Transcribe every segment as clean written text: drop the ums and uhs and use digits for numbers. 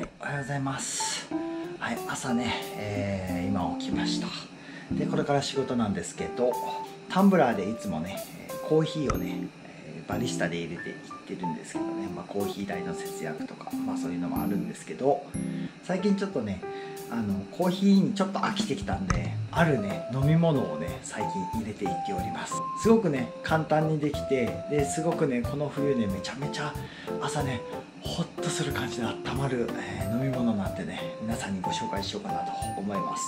はい、おはようございます。はい、朝ね、今起きました。で、これから仕事なんですけど、タンブラーでいつもね、コーヒーをね、バリスタで入れていってるんですけどね、まあ、コーヒー代の節約とか、まあ、そういうのもあるんですけど、最近ちょっとね、コーヒーにちょっと飽きてきたんで、あるね飲み物をね最近入れていっております。すごくね簡単にできて、ですごくねこの冬ねめちゃめちゃ朝ねホッとする感じで温まる、飲み物なんてね皆さんにご紹介しようかなと思います。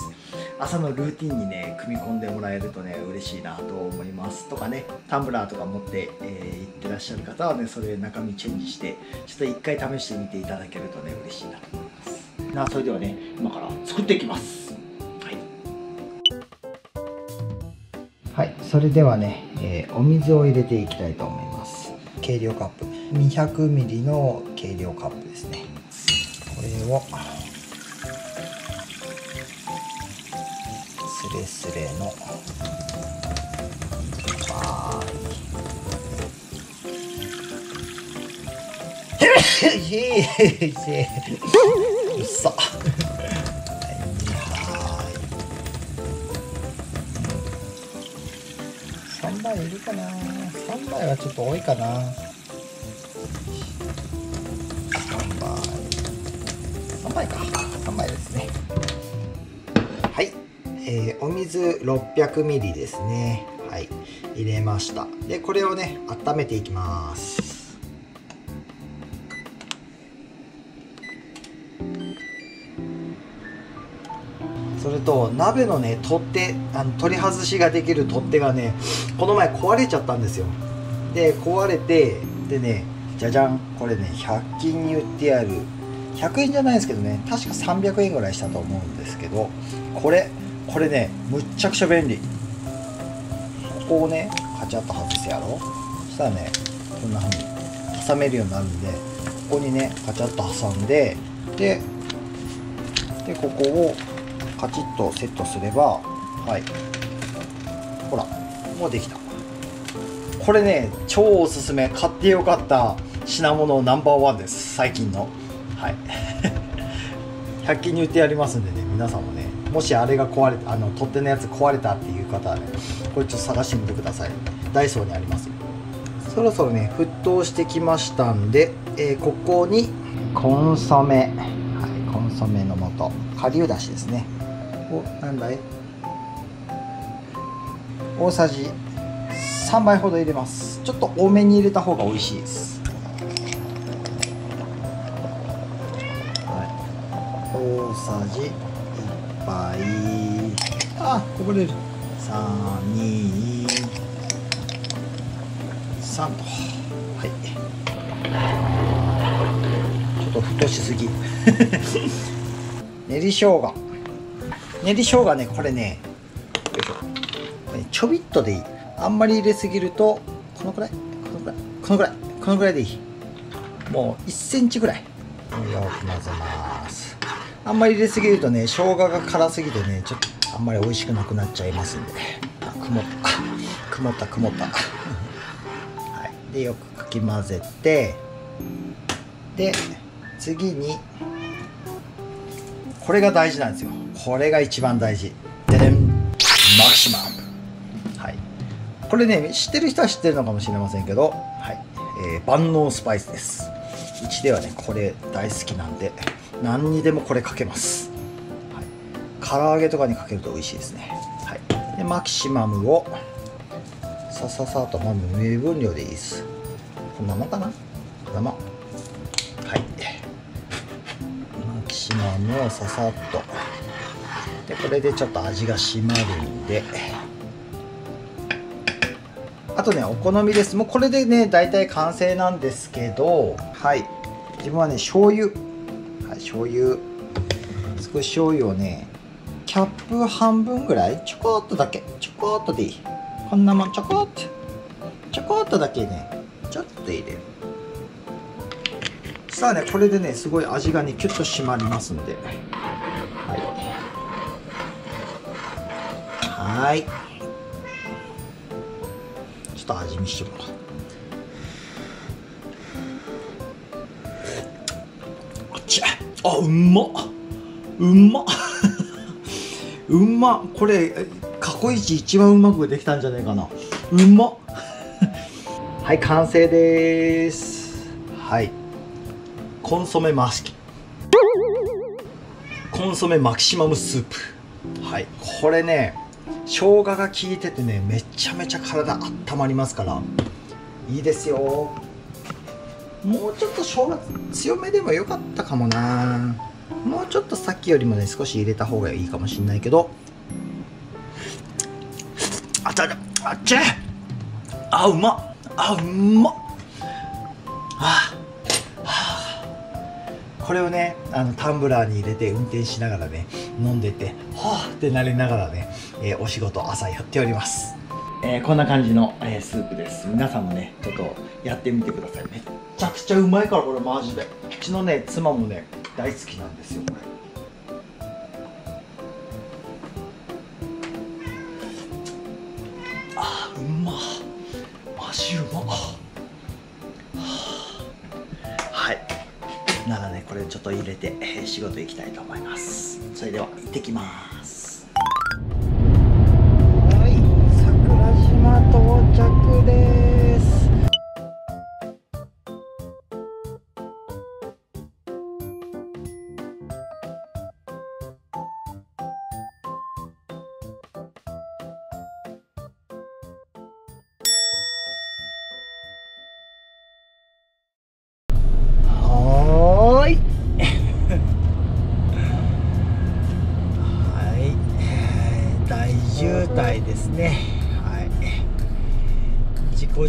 朝のルーティンにね組み込んでもらえるとね嬉しいなと思いますとかね、タンブラーとか持って行ってらっしゃる方はねそれ中身チェンジしてちょっと一回試してみていただけるとね嬉しいなと思います。それではね今から作っていきます。はい、それではね、お水を入れていきたいと思います。計量カップ 200ml の計量カップですね。これをスレスレのバーにうっさ3杯いるかな。3杯はちょっと多いかな。3杯か。3杯ですね。はい、お水 600ml ですね。はい、入れました。でこれをね温めていきます。それと鍋のね取っ手、取り外しができる取っ手がねこの前壊れちゃったんですよ。で壊れて、でねじゃじゃん、これね100均に売ってある100円じゃないですけどね、確か300円ぐらいしたと思うんですけど、これねむっちゃくちゃ便利。ここをねカチャッと外すやろ。そしたらねこんなふうに挟めるようになるんで、ここにねカチャッと挟んで、でここをカチッとセットすれば、はい、ほらもうできた。これね超おすすめ、買ってよかった品物ナンバーワンです、最近の。はい100均に売ってありますんでね、皆さんもねもしあれが壊れた、取っ手のやつ壊れたっていう方はねこれちょっと探してみてください。ダイソーにあります。そろそろね沸騰してきましたんで、ここにコンソメ、はい、コンソメの素、顆粒だしですね。お、何だい？大さじ3杯ほど入れます。ちょっと多めに入れた方が美味しいです。大さじ1杯あ、こぼれる。323と、はい、ちょっと太しすぎ練り生姜、練り生姜ね、これねちょびっとでいい。あんまり入れすぎるとこのくらい、このくらいでいい。もう1センチぐらい。これを混ぜます。あんまり入れすぎるとね生姜が辛すぎてねちょっとあんまり美味しくなくなっちゃいますんで、曇ったはい、でよくかき混ぜて、で次にこれが大事なんですよ。これが一番大事。でね、マキシマム。はい。これね、知ってる人は知ってるのかもしれませんけど、はい。万能スパイスです。うちではね、これ大好きなんで、何にでもこれかけます。はい。唐揚げとかにかけると美味しいですね。はい。で、マキシマムを、さささっと、まあ、目分量でいいです。こんなもんかな？こんなもん。はい。マキシマムをささっと。でこれでちょっと味が締まるんで、あとねお好みです。もうこれでね大体完成なんですけど、はい、自分はね醤油、はい、醤油少し醤油をねキャップ半分ぐらいちょこっとだけ、ちょこっとでいい。こんなもんちょこっとちょこっとだけねちょっと入れる。さあねこれでねすごい味がねキュッと締まりますので、はい、ちょっと味見してもらおう。あっちゃ、あ、うまっうまっ、これ過去一一番うまくできたんじゃないかな。うまっはい、完成でーす。はい、コンソメマキシマムスープ。はい、これね、生姜が効いててね、めちゃめちゃ体温まりますからいいですよ。もうちょっと生姜強めでもよかったかもな。もうちょっとさっきよりもね、少し入れた方がいいかもしれないけど。あちゃあちゃ、あうまっ、あうまっ、あこれをね、タンブラーに入れて運転しながらね、飲んでてはぁってなりながらね、お仕事朝やっております。こんな感じの、スープです。皆さんもね、ちょっとやってみてください。めっちゃくちゃうまいから、これマジで。うちのね、妻もね大好きなんですよ、これ。あーうまっ、マジうまっ。はい、ならね、これちょっと入れて、仕事行きたいと思います。それでは行ってきます。はい、桜島到着です。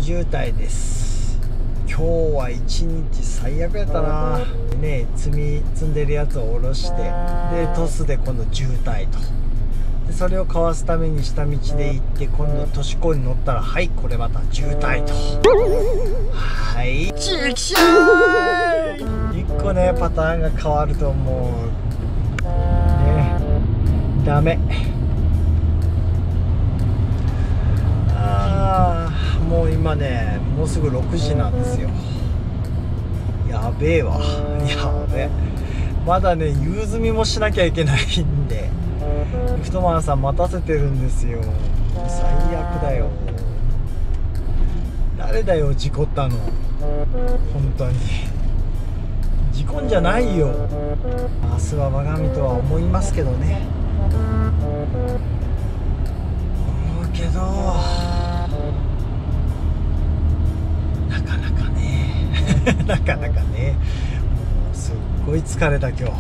渋滞です。今日は一日最悪やったな。ね、積んでるやつを下ろして、でトスで今度渋滞と。でそれをかわすために下道で行って、今度都市高に乗ったら、はい、これまた渋滞と。はい、チクシャー。1個ね、パターンが変わるともうね、ダメ。もう今ね、もうすぐ6時なんですよ。やべえわ、やべえ。まだね、夕積みもしなきゃいけないんで、太マンさん待たせてるんですよ。最悪だよ。誰だよ、事故ったの。本当に事故んじゃないよ。明日は我が身とは思いますけどね。思うけど、なかなかね、もうすっごい疲れた今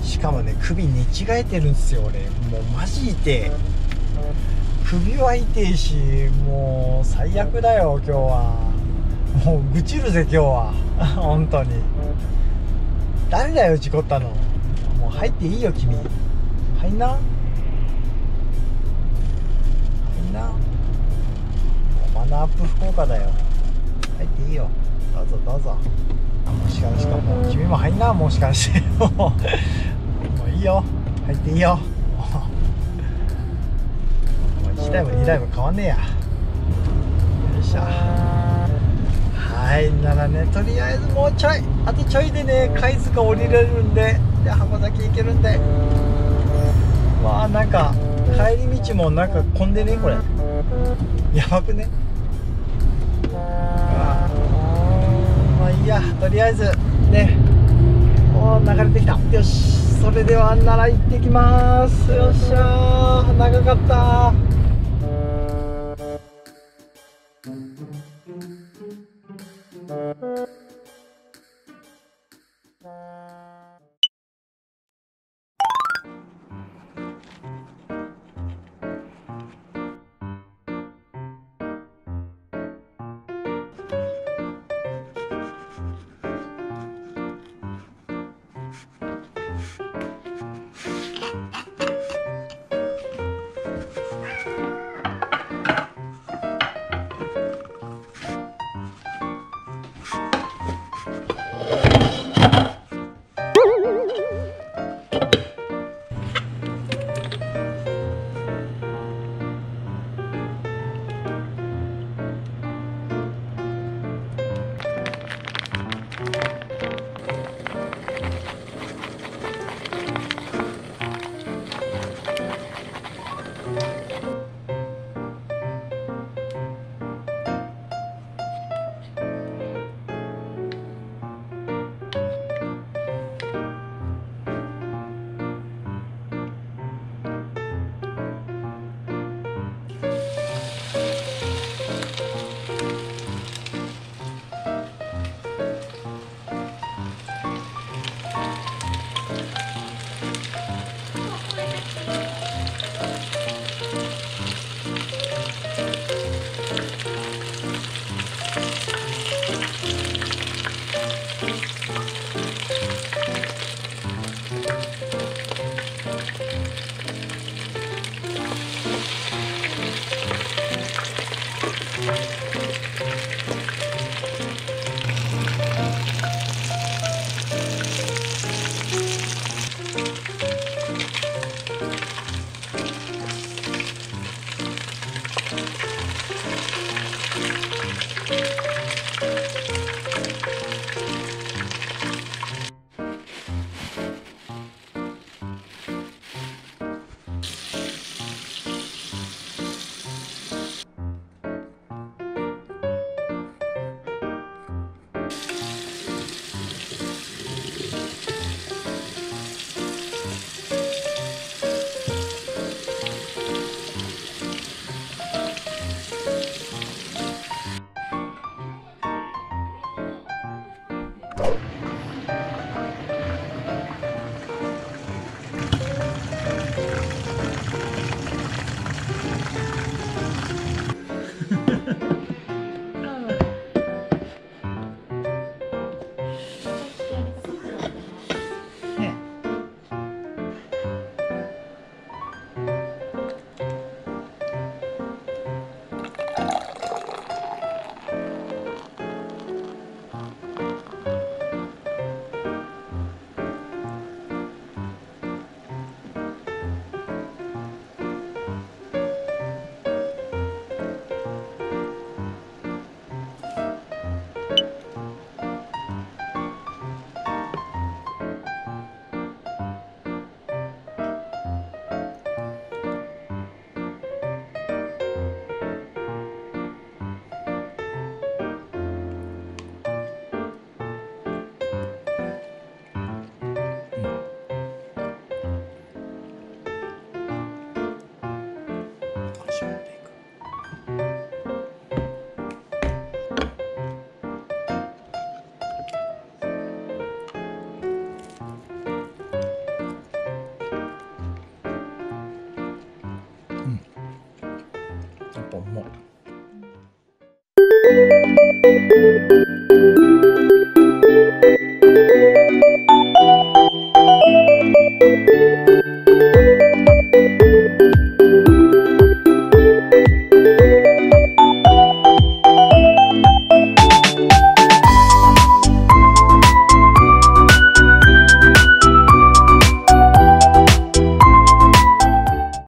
日。しかもね、首寝違えてるんですよ俺。もうマジ痛え。首は痛えし、もう最悪だよ今日は。もう愚痴るぜ今日は本当に。誰だよ事故ったの。もう入っていいよ、君。入んな。もうマナーアップ福岡だよ。入っていいよ、どうぞどうぞ。もしかして、もう君も入んな。もしかしてもういいよ、入っていいよ。もう1台も2台も変わんねえや。よいしょ。はい、ならね、とりあえずもうちょい、あとちょいでね、貝塚降りれるんで、で箱崎行けるんで。わあ、なんか帰り道もなんか混んでね、これやばくね。いや、とりあえずね、もう流れてきた。よし、それではなら行ってきます。よっしゃー、長かった。本も。